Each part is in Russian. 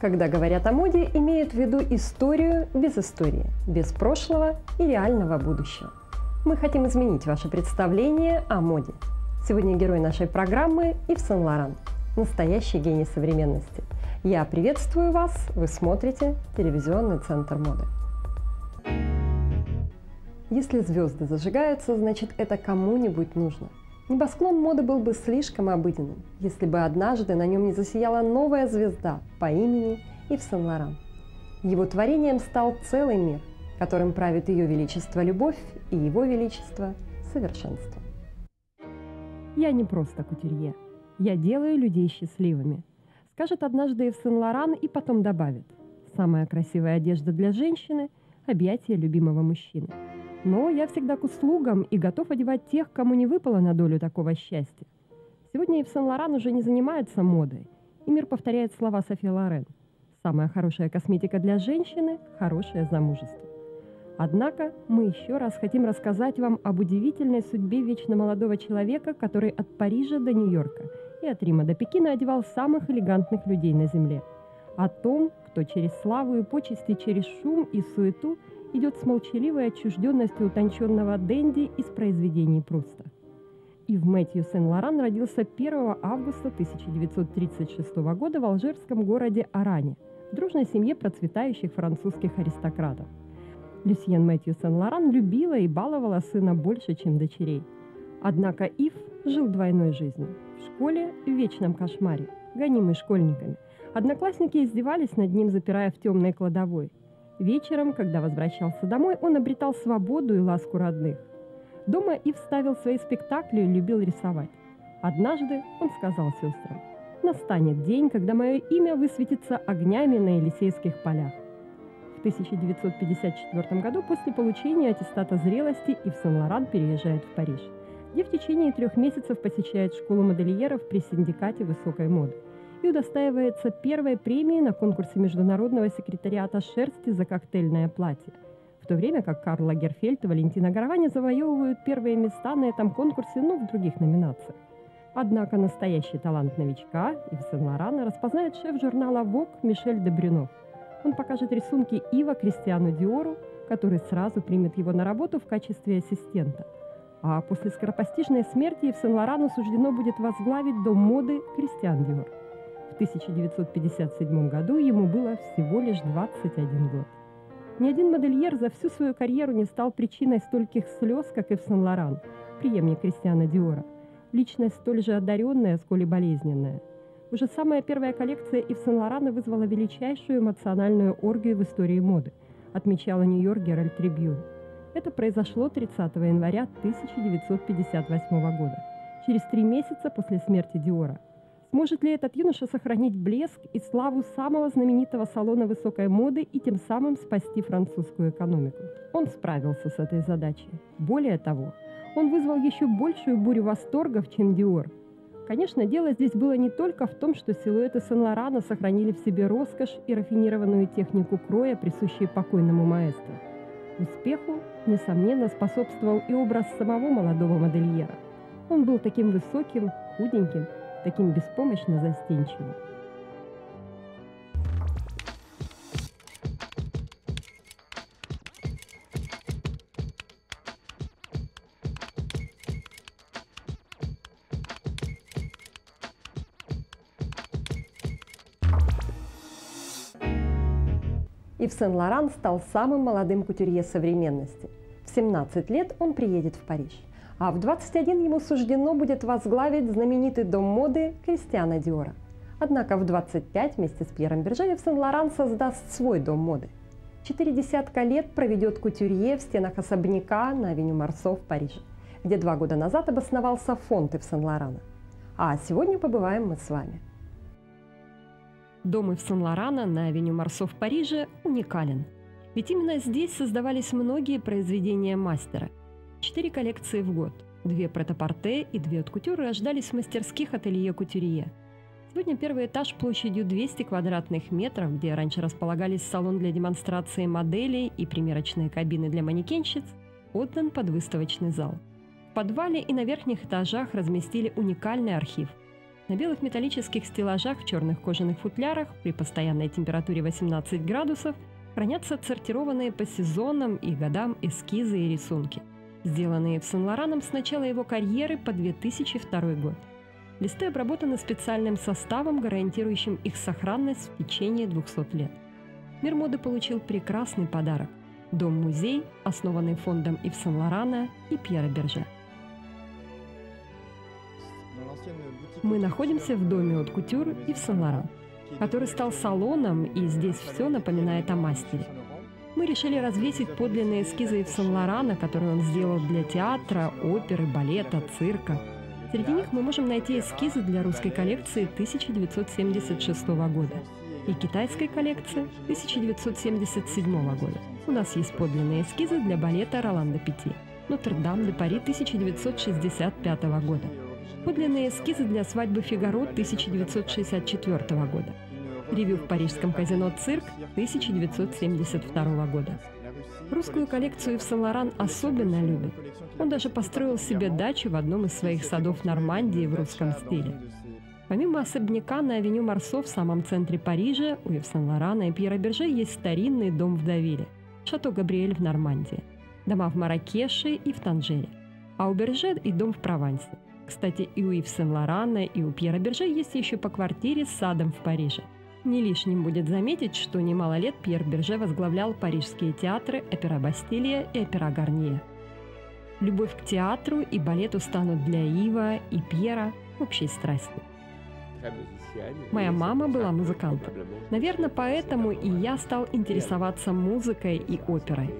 Когда говорят о моде, имеют в виду историю без истории, без прошлого и реального будущего. Мы хотим изменить ваше представление о моде. Сегодня герой нашей программы – Ив Сен-Лоран, настоящий гений современности. Я приветствую вас, вы смотрите телевизионный центр моды. Если звезды зажигаются, значит это кому-нибудь нужно. Небосклон моды был бы слишком обыденным, если бы однажды на нем не засияла новая звезда по имени Ив Сен-Лоран. Его творением стал целый мир, которым правит ее величество любовь и его величество совершенство. «Я не просто кутюрье, я делаю людей счастливыми», скажет однажды Ив Сен-Лоран и потом добавит: «Самая красивая одежда для женщины – объятия любимого мужчины». Но я всегда к услугам и готов одевать тех, кому не выпало на долю такого счастья. Сегодня Ив Сен-Лоран уже не занимается модой, и мир повторяет слова Софи Лорен: «Самая хорошая косметика для женщины – хорошее замужество». Однако мы еще раз хотим рассказать вам об удивительной судьбе вечно молодого человека, который от Парижа до Нью-Йорка и от Рима до Пекина одевал самых элегантных людей на земле. О том, кто через славу и почести, через шум и суету идет с молчаливой отчужденностью утонченного дэнди из произведений Пруста. Ив Мэтью Сен-Лоран родился 1 августа 1936 года в алжирском городе Аране, в дружной семье процветающих французских аристократов. Люсьен Мэтью Сен-Лоран любила и баловала сына больше, чем дочерей. Однако Ив жил двойной жизнью – в школе в вечном кошмаре, гонимый школьниками. Одноклассники издевались над ним, запирая в темной кладовой. Вечером, когда возвращался домой, он обретал свободу и ласку родных. Дома Ив ставил свои спектакли и любил рисовать. Однажды он сказал сестрам: «Настанет день, когда мое имя высветится огнями на Елисейских полях». В 1954 году после получения аттестата зрелости Ив Сен-Лоран переезжает в Париж, где в течение 3 месяцев посещает школу модельеров при синдикате высокой моды и удостаивается первой премии на конкурсе Международного секретариата шерсти за коктейльное платье, в то время как Карл Лагерфельд и Валентино Гаравани завоевывают первые места на этом конкурсе, но в других номинациях. Однако настоящий талант новичка Ив Сен-Лорана распознает шеф журнала Vogue Мишель де Брюнофф. Он покажет рисунки Ива Кристиану Диору, который сразу примет его на работу в качестве ассистента. А после скоропостижной смерти Ив Сен-Лорану суждено будет возглавить дом моды Кристиан Диор. В 1957 году ему было всего лишь 21 год. Ни один модельер за всю свою карьеру не стал причиной стольких слез, как Ив Сен-Лоран, преемник Кристиана Диора. Личность столь же одаренная, сколь и болезненная. Уже самая первая коллекция Ив Сен-Лорана вызвала величайшую эмоциональную оргию в истории моды, отмечала New York Herald Tribune. Это произошло 30 января 1958 года, через 3 месяца после смерти Диора. Сможет ли этот юноша сохранить блеск и славу самого знаменитого салона высокой моды и тем самым спасти французскую экономику? Он справился с этой задачей. Более того, он вызвал еще большую бурю восторгов, чем Диор. Конечно, дело здесь было не только в том, что силуэты Сен-Лорана сохранили в себе роскошь и рафинированную технику кроя, присущие покойному маэстро. Успеху, несомненно, способствовал и образ самого молодого модельера. Он был таким высоким, худеньким, таким беспомощно застенчивым. Ив Сен-Лоран стал самым молодым кутюрье современности. В 17 лет он приедет в Париж, а в 21 ему суждено будет возглавить знаменитый дом моды Кристиана Диора. Однако в 25 вместе с Пьером Берже Ив Сен-Лоран создаст свой дом моды. 40 лет проведет кутюрье в стенах особняка на авеню Марсо в Париже, где 2 года назад обосновался фонд Ив Сен-Лорана. А сегодня побываем мы с вами. Дом Ив Сен-Лорана на авеню Марсо в Париже уникален. Ведь именно здесь создавались многие произведения мастера. 4 коллекции в год, 2 прет-а-порте и 2 от кутюр рождались в мастерских ателье кутюрье. Сегодня первый этаж площадью 200 квадратных метров, где раньше располагались салон для демонстрации моделей и примерочные кабины для манекенщиц, отдан под выставочный зал. В подвале и на верхних этажах разместили уникальный архив. На белых металлических стеллажах в черных кожаных футлярах при постоянной температуре 18 градусов хранятся отсортированные по сезонам и годам эскизы и рисунки, сделанные в Сен-Лораном с начала его карьеры по 2002 год. Листы обработаны специальным составом, гарантирующим их сохранность в течение 200 лет. Мир моды получил прекрасный подарок – дом-музей, основанный фондом Ив Сен-Лорана и Пьера Берже. Мы находимся в доме от кутюр Ив Сен-Лоран, который стал салоном, и здесь все напоминает о мастере. Мы решили развесить подлинные эскизы Ив Сен-Лорана, которые он сделал для театра, оперы, балета, цирка. Среди них мы можем найти эскизы для русской коллекции 1976 года и китайской коллекции 1977 года. У нас есть подлинные эскизы для балета Роланда Петти «Нотр-Дам-де-Пари» 1965 года, подлинные эскизы для свадьбы Фигаро 1964 года, ревю в парижском казино «Цирк» 1972 года. Русскую коллекцию Ив Сен-Лоран особенно любит. Он даже построил себе дачу в одном из своих садов Нормандии в русском стиле. Помимо особняка на авеню Марсо в самом центре Парижа, у Ив Сен-Лорана и Пьера Берже есть старинный дом в Давиле, шато Габриэль в Нормандии, дома в Марракеше и в Танжере, а у Берже и дом в Провансе. Кстати, и у Ив Сен-Лорана, и у Пьера Берже есть еще по квартире с садом в Париже. Не лишним будет заметить, что немало лет Пьер Берже возглавлял парижские театры «Опера Бастилия» и «Опера Гарнье». Любовь к театру и балету станут для Ива и Пьера общей страстью. Моя мама была музыкантом. Наверное, поэтому и я стал интересоваться музыкой и оперой.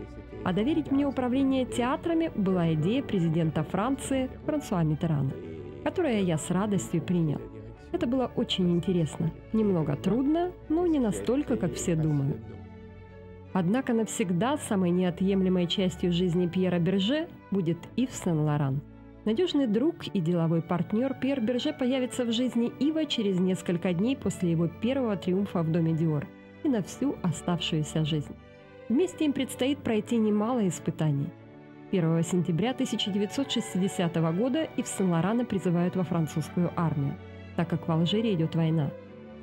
А доверить мне управление театрами была идея президента Франции Франсуа Митерана, которую я с радостью принял. Это было очень интересно, немного трудно, но не настолько, как все думают. Однако навсегда самой неотъемлемой частью жизни Пьера Берже будет Ив Сен-Лоран. Надежный друг и деловой партнер Пьер Берже появится в жизни Ива через несколько дней после его первого триумфа в доме Диор и на всю оставшуюся жизнь. Вместе им предстоит пройти немало испытаний. 1 сентября 1960 года Ив Сен-Лорана призывают во французскую армию, так как в Алжире идет война.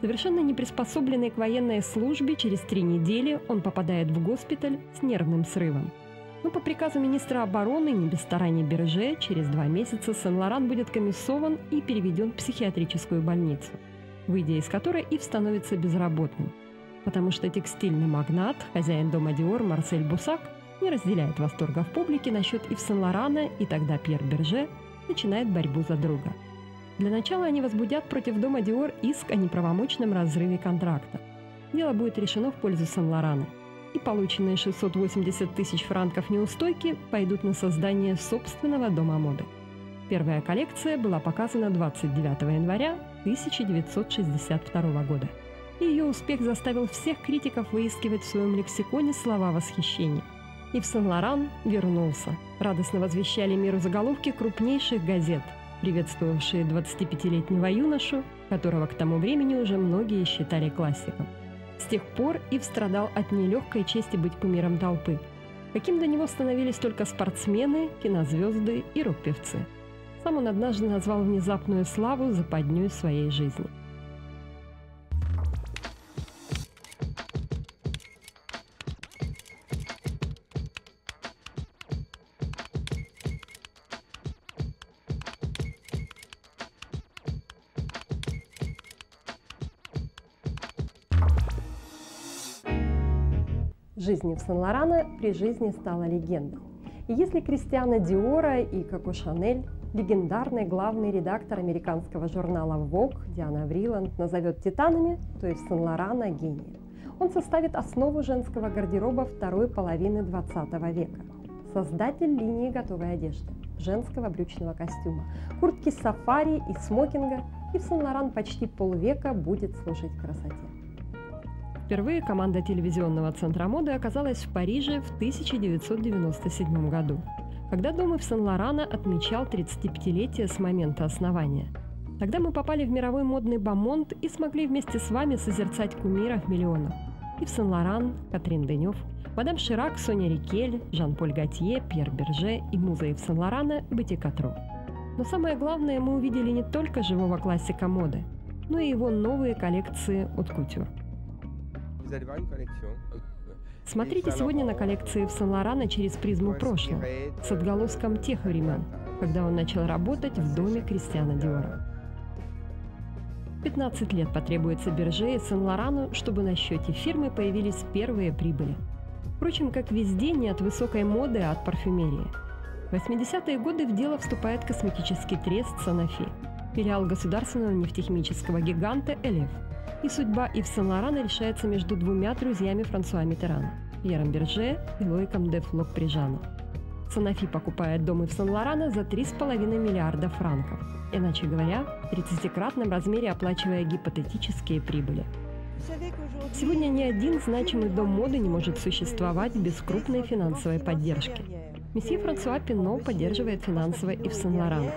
Совершенно не приспособленный к военной службе, через 3 недели он попадает в госпиталь с нервным срывом. Но по приказу министра обороны, не без стараний Берже, через 2 месяца Сен-Лоран будет комиссован и переведен в психиатрическую больницу, выйдя из которой Ив становится безработным, потому что текстильный магнат, хозяин дома Диор Марсель Бусак, не разделяет восторга в публике насчет Ив Сен-Лорана, и тогда Пьер Берже начинает борьбу за друга. Для начала они возбудят против дома Диор иск о неправомочном разрыве контракта. Дело будет решено в пользу Сен-Лорана, и полученные 680 тысяч франков неустойки пойдут на создание собственного дома моды. Первая коллекция была показана 29 января 1962 года, и ее успех заставил всех критиков выискивать в своем лексиконе слова восхищения. Ив Сен-Лоран вернулся, радостно возвещали миру заголовки крупнейших газет, приветствовавшие 25-летнего юношу, которого к тому времени уже многие считали классиком. С тех пор Ив страдал от нелегкой чести быть кумиром толпы, каким до него становились только спортсмены, кинозвезды и рок-певцы. Сам он однажды назвал внезапную славу западней своей жизни. Жизнь Ив Сен-Лорана при жизни стала легендой. И если Кристиана Диора и Коко Шанель, легендарный главный редактор американского журнала Vogue Диана Вриланд назовет титанами, то Ив Сен-Лорана – гений. Он составит основу женского гардероба второй половины 20 века. Создатель линии готовой одежды, женского брючного костюма, куртки сафари и смокинга, Ив Сен-Лоран почти полвека будет служить красоте. Впервые команда телевизионного центра моды оказалась в Париже в 1997 году, когда дом Ив Сен-Лорана отмечал 35-летие с момента основания. Тогда мы попали в мировой модный бомонд и смогли вместе с вами созерцать кумиров миллионов. Ив Сен-Лоран, Катрин Денев, Мадам Ширак, Соня Рикель, Жан-Поль Готье, Пьер Берже и муза Ив Сен-Лорана Бетти Катру. Но самое главное, мы увидели не только живого классика моды, но и его новые коллекции от Кутюр. Смотрите сегодня на коллекции в Сен-Лорана через призму прошлого, с отголоском тех времен, когда он начал работать в доме Кристиана Диора. 15 лет потребуется Берже и Сен-Лорану, чтобы на счете фирмы появились первые прибыли. Впрочем, как везде, не от высокой моды, а от парфюмерии. В 80-е годы в дело вступает косметический трест Sanofi, филиал государственного нефтехимического гиганта Элев. И судьба Ив Сен-Лорана решается между двумя друзьями Франсуа Митерана – Пьером Берже и Лоиком де Флок-Прижано. Sanofi покупает дом Ив Сен-Лорана за 3,5 миллиарда франков, иначе говоря, в 30-кратном размере оплачивая гипотетические прибыли. Сегодня ни один значимый дом моды не может существовать без крупной финансовой поддержки. Месье Франсуа Пино поддерживает финансово Ив Сен-Лорана.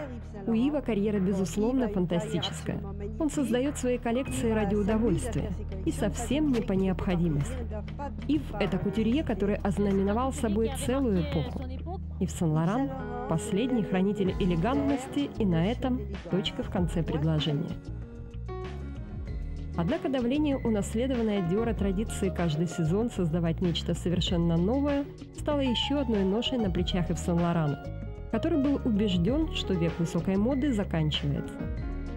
У Ива карьера, безусловно, фантастическая. Он создает свои коллекции ради удовольствия и совсем не по необходимости. Ив – это кутюрье, который ознаменовал собой целую эпоху. Ив Сен-Лоран – последний хранитель элегантности, и на этом точка в конце предложения. Однако давление, унаследованное от Диора традиции каждый сезон создавать нечто совершенно новое, стало еще одной ношей на плечах Ив Сен-Лорана, который был убежден, что век высокой моды заканчивается.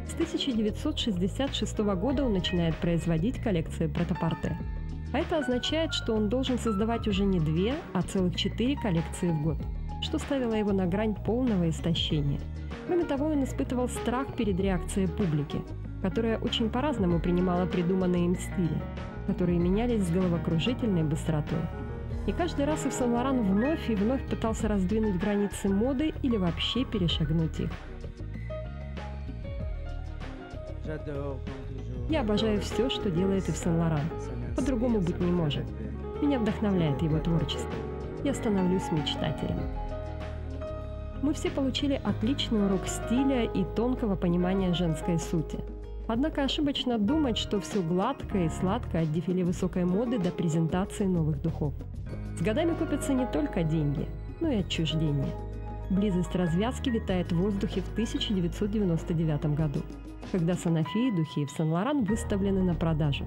С 1966 года он начинает производить коллекции претапорте. А это означает, что он должен создавать уже не две, а целых 4 коллекции в год, что ставило его на грань полного истощения. Кроме того, он испытывал страх перед реакцией публики, которая очень по-разному принимала придуманные им стили, которые менялись с головокружительной быстротой. И каждый раз Ив Сен-Лоран вновь и вновь пытался раздвинуть границы моды или вообще перешагнуть их. Я обожаю все, что делает Ив Сен-Лоран. По-другому быть не может. Меня вдохновляет его творчество. Я становлюсь мечтателем. Мы все получили отличный урок стиля и тонкого понимания женской сути. Однако ошибочно думать, что все гладко и сладко от дефиле высокой моды до презентации новых духов. С годами копятся не только деньги, но и отчуждение. Близость развязки витает в воздухе в 1999 году, когда Sanofi и духи Ив Сен-Лоран выставлены на продажу.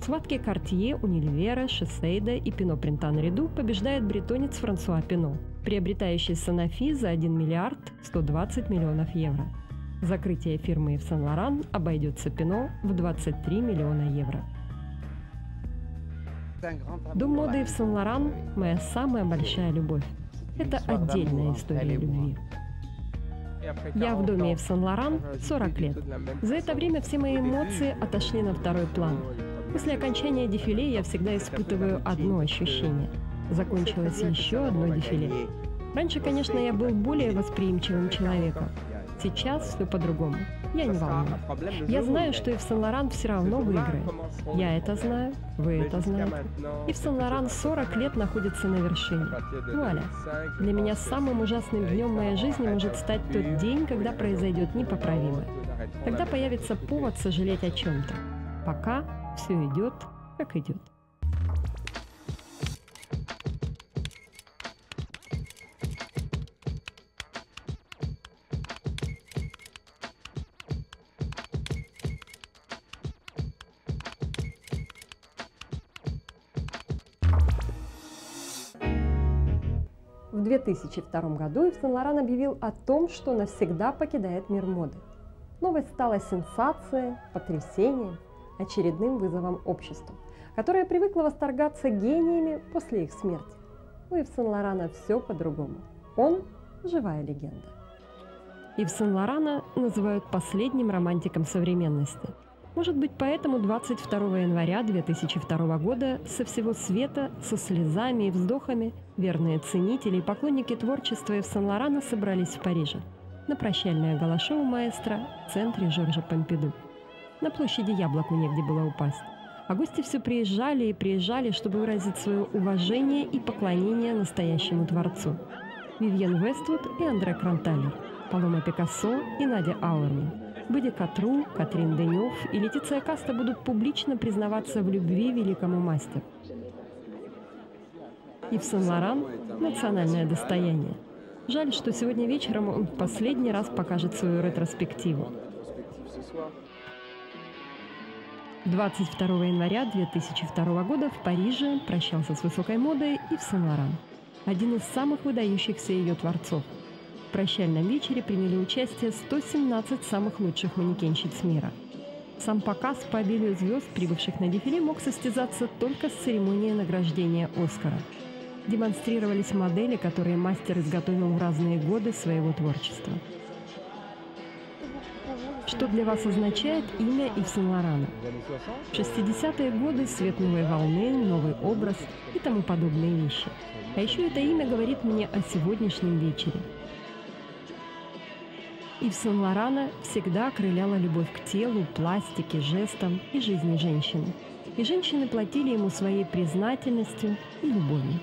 В схватке Картье, Unilever, Шисейда и Пино Принта наряду побеждает бретонец Франсуа Пино, приобретающий Sanofi за 1 миллиард 120 миллионов евро. Закрытие фирмы Ив Сен-Лоран обойдется Пино в 23 миллиона евро. Дом моды Ив Сен-Лоран – моя самая большая любовь. Это отдельная история любви. Я в доме Ив Сен-Лоран 40 лет. За это время все мои эмоции отошли на второй план. После окончания дефиле я всегда испытываю одно ощущение – закончилось еще одно дефиле. Раньше, конечно, я был более восприимчивым человеком. Сейчас все по-другому. Я не волнуюсь. Я знаю, что Ив Сен-Лоран все равно выиграет. Я это знаю, вы это знаете. Ив Сен-Лоран 40 лет находится на вершине. Вуаля. Для меня самым ужасным днем моей жизни может стать тот день, когда произойдет непоправимое. Тогда появится повод сожалеть о чем-то. Пока все идет, как идет. В 2002 году Ив Сен-Лоран объявил о том, что навсегда покидает мир моды. Новость стала сенсацией, потрясением, очередным вызовом обществу, которое привыкло восторгаться гениями после их смерти. У Ив Сен-Лорана все по-другому. Он – живая легенда. Ив Сен-Лорана называют последним романтиком современности. Может быть, поэтому 22 января 2002 года со всего света, со слезами и вздохами, верные ценители и поклонники творчества Ив Сен-Лорана собрались в Париже на прощальное гала-шоу маэстро в центре Жоржа Помпиду. На площади яблоку негде было упасть. А гости все приезжали и приезжали, чтобы выразить свое уважение и поклонение настоящему творцу. Вивиен Вествуд и Андре Кронтали, Палома Пикассо и Надя Ауэрни, Бетти Катру, Катрин Денев и Летиция Каста будут публично признаваться в любви великому мастеру. Ив Сен-Лоран – национальное достояние. Жаль, что сегодня вечером он в последний раз покажет свою ретроспективу. 22 января 2002 года в Париже прощался с высокой модой Ив Сен-Лоран, один из самых выдающихся ее творцов. В прощальном вечере приняли участие 117 самых лучших манекенщиц мира. Сам показ по обилию звезд, прибывших на дефиле, мог состязаться только с церемонией награждения «Оскара». Демонстрировались модели, которые мастер изготовил в разные годы своего творчества. Что для вас означает имя Ив Сен-Лорана? 60-е годы, свет новой волны, новый образ и тому подобные вещи. А еще это имя говорит мне о сегодняшнем вечере. Ив Сен-Лорана всегда окрыляла любовь к телу, пластике, жестам и жизни женщины. И женщины платили ему своей признательностью и любовью.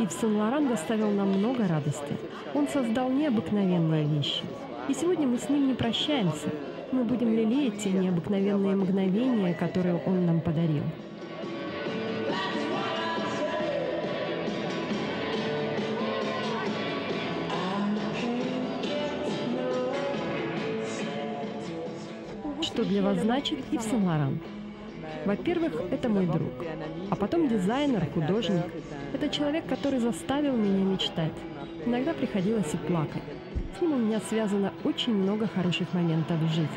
Ив Сен-Лоран доставил нам много радости. Он создал необыкновенные вещи. И сегодня мы с ним не прощаемся. Мы будем лелеять те необыкновенные мгновения, которые он нам подарил. Что для вас значит Ив Сен-Лоран? Во-первых, это мой друг. А потом дизайнер, художник. Это человек, который заставил меня мечтать. Иногда приходилось и плакать. С ним у меня связано очень много хороших моментов в жизни.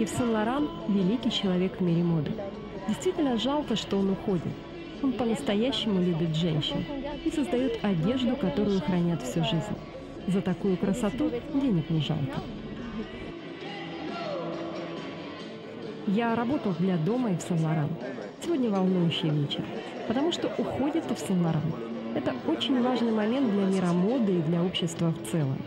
Ив Сен-Лоран – великий человек в мире моды. Действительно жалко, что он уходит. Он по-настоящему любит женщин и создает одежду, которую хранят всю жизнь. За такую красоту денег не жалко. Я работал для дома Ив Сен-Лоран. Сегодня волнующий вечер, потому что уходит Ив Сен-Лоран. Это очень важный момент для мира моды и для общества в целом.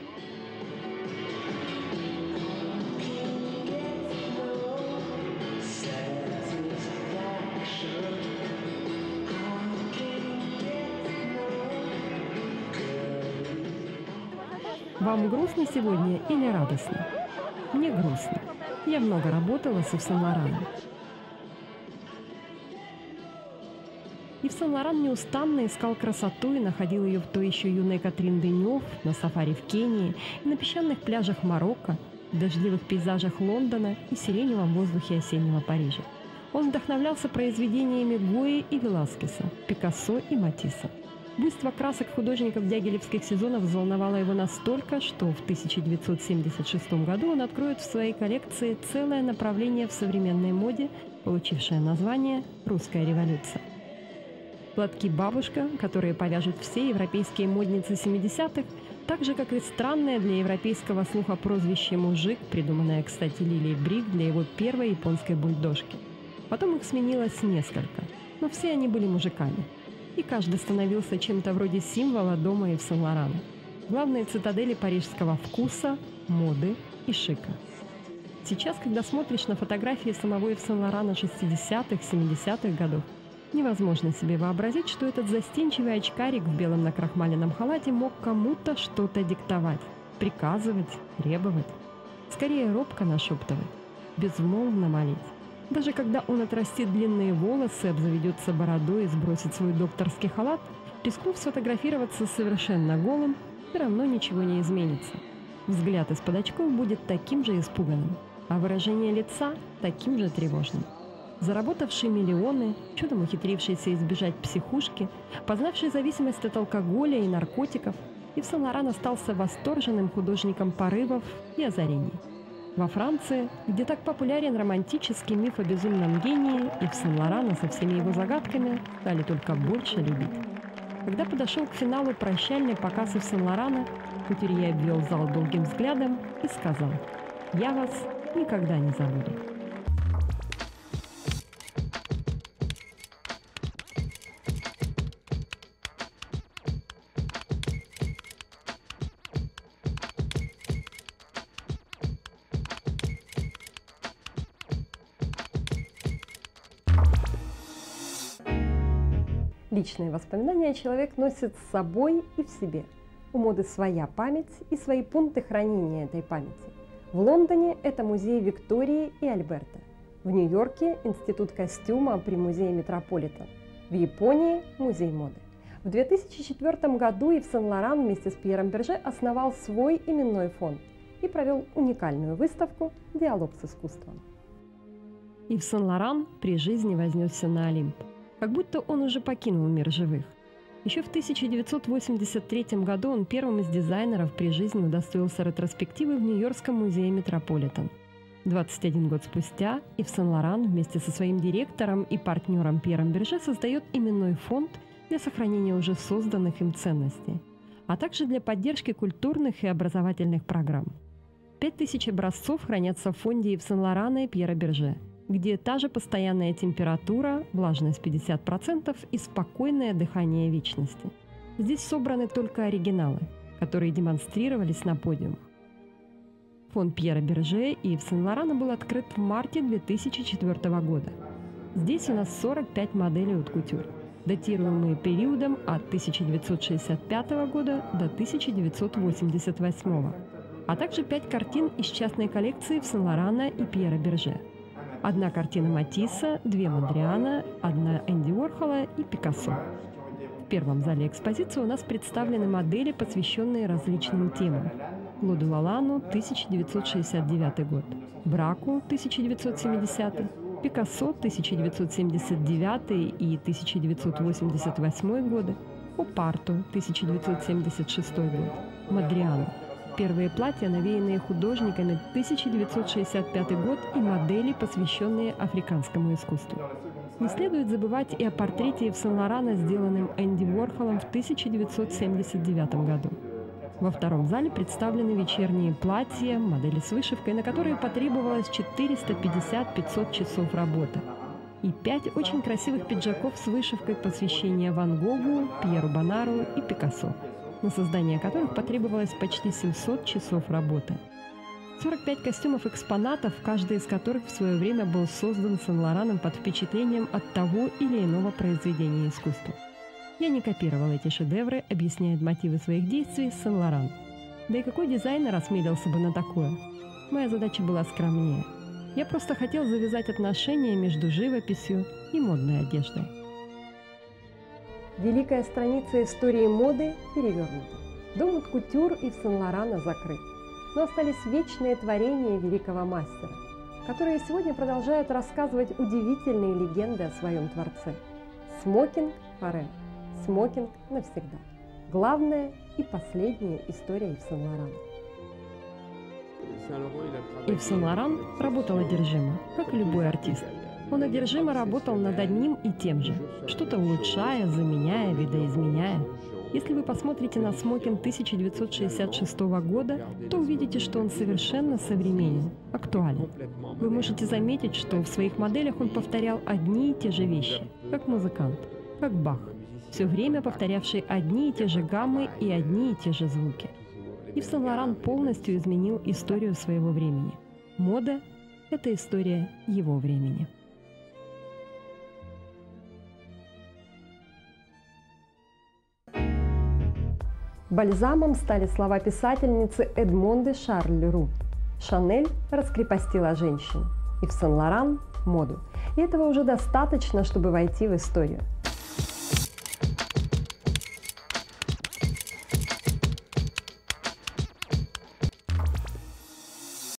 Вам грустно сегодня или радостно? Мне грустно. Я много работала с Ив Сен-Лораном. Ив Сен-Лоран неустанно искал красоту и находил ее в той еще юной Катрин Денев, на сафари в Кении, и на песчаных пляжах Марокко, в дождливых пейзажах Лондона и сиреневом воздухе осеннего Парижа. Он вдохновлялся произведениями Гои и Веласкеса, Пикассо и Матисса. Буйство красок художников дягилевских сезонов взволновало его настолько, что в 1976 году он откроет в своей коллекции целое направление в современной моде, получившее название «Русская революция». Платки-бабушка, которые повяжут все европейские модницы 70-х, так же, как и странное для европейского слуха прозвище «мужик», придуманное, кстати, Лилией Брик для его первой японской бульдожки. Потом их сменилось несколько, но все они были мужиками. И каждый становился чем-то вроде символа дома Ив Сен-Лорана, главной цитадели парижского вкуса, моды и шика. Сейчас, когда смотришь на фотографии самого Ив Сен-Лорана 60-х, 70-х годов, невозможно себе вообразить, что этот застенчивый очкарик в белом накрахмаленном халате мог кому-то что-то диктовать, приказывать, требовать. Скорее робко нашептывать, безмолвно молить. Даже когда он отрастит длинные волосы, обзаведется бородой и сбросит свой докторский халат, рискнув сфотографироваться совершенно голым, все равно ничего не изменится. Взгляд из-под очков будет таким же испуганным, а выражение лица таким же тревожным. Заработавший миллионы, чудом ухитрившийся избежать психушки, познавший зависимость от алкоголя и наркотиков, Ив Сен-Лоран остался восторженным художником порывов и озарений. Во Франции, где так популярен романтический миф о безумном гении, Ив Сен-Лорана со всеми его загадками стали только больше любить. Когда подошел к финалу прощальный показ Ив Сен-Лорана, кутюрье обвел зал долгим взглядом и сказал: «Я вас никогда не забуду». Личные воспоминания человек носит с собой и в себе. У моды своя память и свои пункты хранения этой памяти. В Лондоне это музей Виктории и Альберта. В Нью-Йорке – Институт костюма при музее Метрополитен. В Японии – Музей моды. В 2004 году Ив Сен-Лоран вместе с Пьером Берже основал свой именной фонд и провел уникальную выставку «Диалог с искусством». Ив Сен-Лоран при жизни вознесся на Олимп, как будто он уже покинул мир живых. Еще в 1983 году он первым из дизайнеров при жизни удостоился ретроспективы в Нью-Йоркском музее Метрополитен. 21 год спустя Ив Сен-Лоран вместе со своим директором и партнером Пьером Берже создает именной фонд для сохранения уже созданных им ценностей, а также для поддержки культурных и образовательных программ. 5000 образцов хранятся в фонде Ив Сен-Лорана и Пьера Берже, где та же постоянная температура, влажность 50% и спокойное дыхание вечности. Здесь собраны только оригиналы, которые демонстрировались на подиумах. Фонд Пьера Берже и Ив Сен-Лорана был открыт в марте 2004 года. Здесь у нас 45 моделей от кутюр, датируемые периодом от 1965 года до 1988, а также 5 картин из частной коллекции Ив Сен-Лорана и Пьера Берже. Одна картина Матисса, 2 Мадриана, 1 Энди Уорхола и Пикассо. В первом зале экспозиции у нас представлены модели, посвященные различным темам. Клоду Лалану, 1969 год, Браку, 1970, Пикассо, 1979 и 1988 годы, Опарту, 1976 год, Мадриану. Первые платья, навеянные художниками, 1965 год и модели, посвященные африканскому искусству. Не следует забывать и о портрете Ив Сен-Лорана, сделанном Энди Уорхолом в 1979 году. Во втором зале представлены вечерние платья, модели с вышивкой, на которые потребовалось 450-500 часов работы, и 5 очень красивых пиджаков с вышивкой посвящения Ван Гогу, Пьеру Бонару и Пикассо, на создание которых потребовалось почти 700 часов работы. 45 костюмов-экспонатов, каждый из которых в свое время был создан Сен-Лораном под впечатлением от того или иного произведения искусства. «Я не копировал эти шедевры», — объясняет мотивы своих действий Сен-Лоран. Да и какой дизайнер осмелился бы на такое? Моя задача была скромнее. Я просто хотел завязать отношения между живописью и модной одеждой. Великая страница истории моды перевернута. Дом от кутюр и в Сен-Лорана закрыт. Но остались вечные творения великого мастера, которые сегодня продолжают рассказывать удивительные легенды о своем творце. Смокинг форэ. Смокинг навсегда. Главная и последняя история Ив Сен-Лорана. Ив Сен-Лоран работал одержимо, как и любой артист. Он одержимо работал над одним и тем же, что-то улучшая, заменяя, видоизменяя. Если вы посмотрите на смокинг 1966 года, то увидите, что он совершенно современен, актуален. Вы можете заметить, что в своих моделях он повторял одни и те же вещи, как музыкант, как Бах, все время повторявший одни и те же гаммы и одни и те же звуки. Ив Сен-Лоран полностью изменил историю своего времени. Мода – это история его времени. Бальзамом стали слова писательницы Эдмонды Шарль-Ру. Шанель раскрепостила женщин, Ив Сен-Лоран – моду. И этого уже достаточно, чтобы войти в историю.